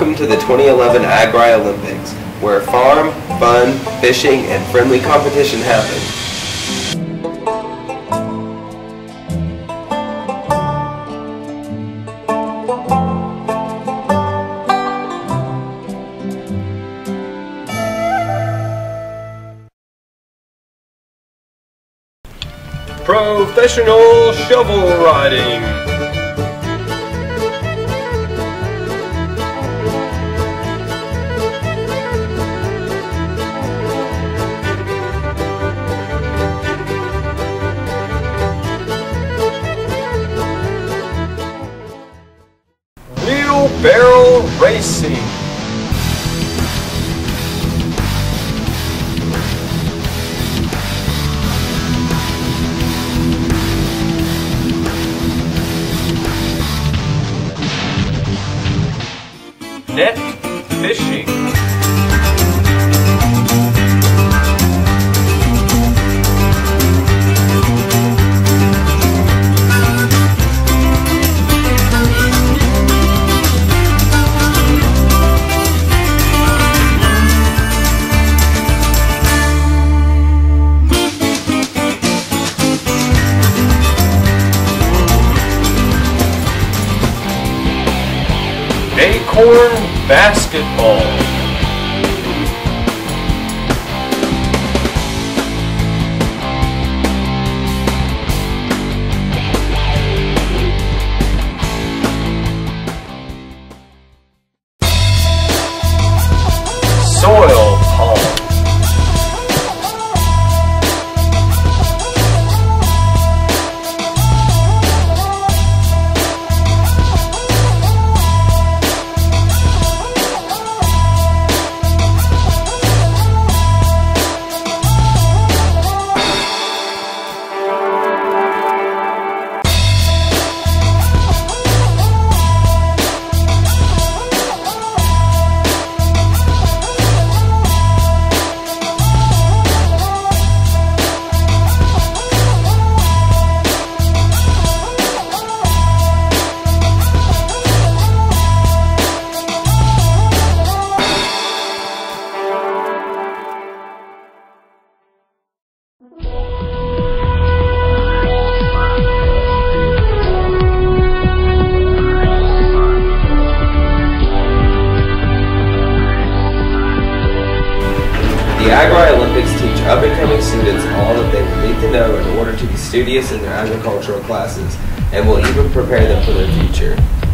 Welcome to the 2011 Ag Olympics, where farm, fun, fishing, and friendly competition happen. Professional shovel riding. Wheelbarrow racing. Net fishing. Acorn basketball. Soil palm. The Ag Olympics teach up-and-coming students all that they will need to know in order to be studious in their agricultural classes, and will even prepare them for their future.